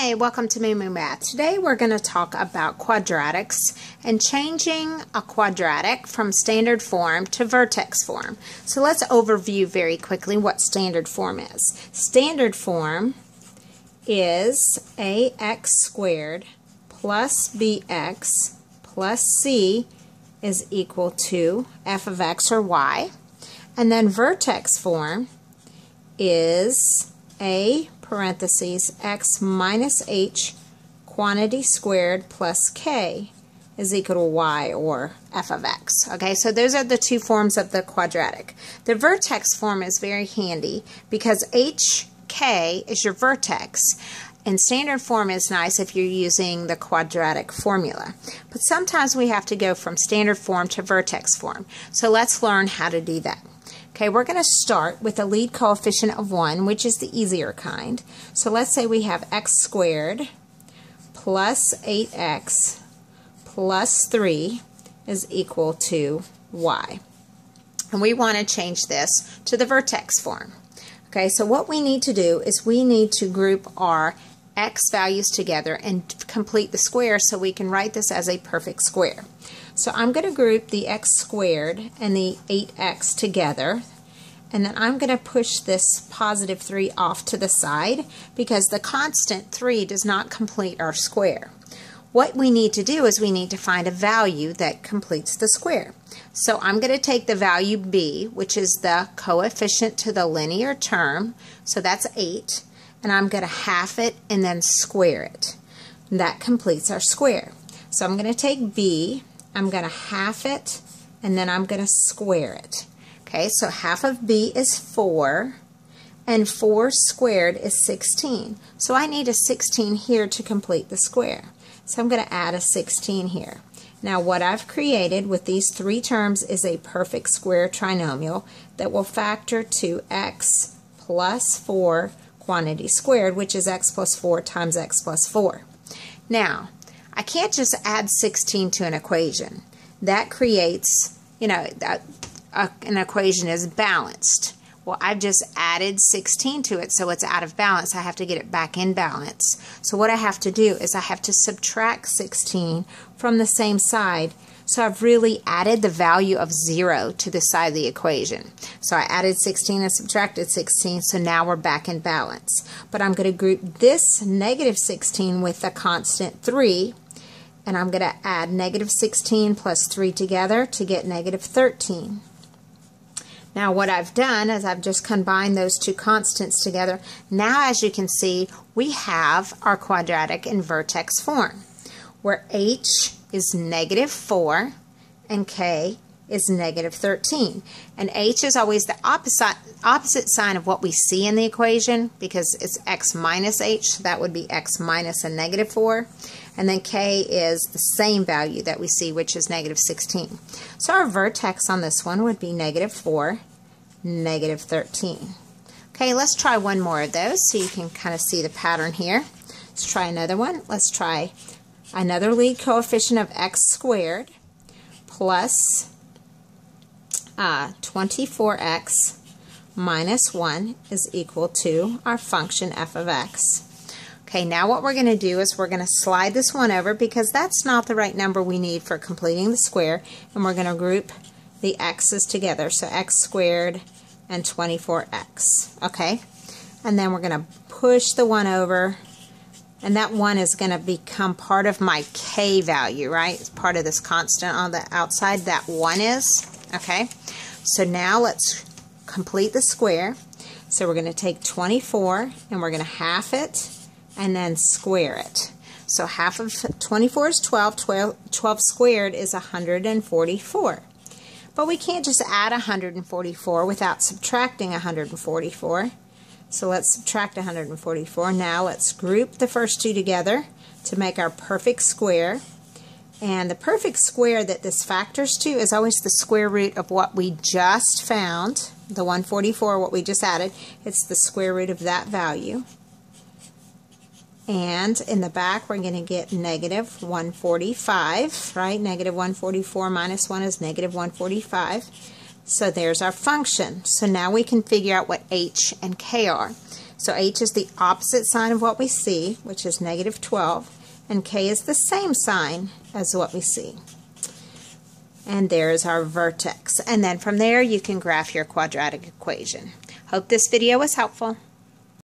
Hi, welcome to Moo Moo Math. Today we're going to talk about quadratics and changing a quadratic from standard form to vertex form. So let's overview very quickly what standard form is. Standard form is ax squared plus bx plus c is equal to f of x or y. And then vertex form is a parentheses x minus h quantity squared plus k is equal to y or f of x. Okay, so those are the two forms of the quadratic. The vertex form is very handy because hk is your vertex, and standard form is nice if you're using the quadratic formula. But sometimes we have to go from standard form to vertex form. So let's learn how to do that. Okay, we're going to start with a lead coefficient of 1, which is the easier kind. So let's say we have x squared plus 8x plus 3 is equal to y. And we want to change this to the vertex form. Okay, so what we need to do is we need to group our x values together and complete the square so we can write this as a perfect square. So I'm going to group the x squared and the 8x together, and then I'm going to push this positive 3 off to the side because the constant 3 does not complete our square. What we need to do is we need to find a value that completes the square. So I'm going to take the value b, which is the coefficient to the linear term, so that's 8, and I'm going to half it and then square it. And that completes our square. So I'm going to take b, I'm going to half it, and then I'm going to square it. Okay, so half of b is 4, and 4 squared is 16. So I need a 16 here to complete the square. So I'm going to add a 16 here. Now what I've created with these three terms is a perfect square trinomial that will factor to x plus 4 quantity squared, which is x plus 4 times x plus 4. Now, I can't just add 16 to an equation. That creates, an equation is balanced. Well, I've just added 16 to it, so it's out of balance. I have to get it back in balance. So what I have to do is I have to subtract 16 from the same side. So I've really added the value of 0 to the side of the equation. So I added 16 and subtracted 16, so now we're back in balance. But I'm going to group this negative 16 with the constant 3, and I'm going to add negative 16 plus 3 together to get negative 13. Now what I've done is I've just combined those two constants together. Now as you can see, we have our quadratic in vertex form, where h is negative 4 and k is negative 13. And h is always the opposite sign of what we see in the equation because it's x minus h, so that would be x minus a negative 4. And then k is the same value that we see, which is negative 16. So our vertex on this one would be negative 4, negative 13. Okay, let's try one more of those so you can kind of see the pattern here. Let's try another one. Let's try another lead coefficient of x squared plus 24x minus 1 is equal to our function f of x. Okay, now what we're going to do is we're going to slide this one over because that's not the right number we need for completing the square, and we're going to group the x's together, so x squared and 24x. Okay, and then we're going to push the 1 over, and that 1 is going to become part of my k value, right? It's part of this constant on the outside, that 1 is. Okay, so now let's complete the square. So we're going to take 24 and we're going to half it and then square it. So half of 24 is 12 squared is 144. But we can't just add 144 without subtracting 144. So let's subtract 144. Now let's group the first two together to make our perfect square. And the perfect square that this factors to is always the square root of what we just found, the 144, what we just added. It's the square root of that value. And in the back, we're going to get negative 145, right? Negative 144 minus 1 is negative 145. So there's our function. So now we can figure out what h and k are. So h is the opposite sign of what we see, which is negative 12, and k is the same sign as what we see. And there's our vertex. And then from there you can graph your quadratic equation. Hope this video was helpful.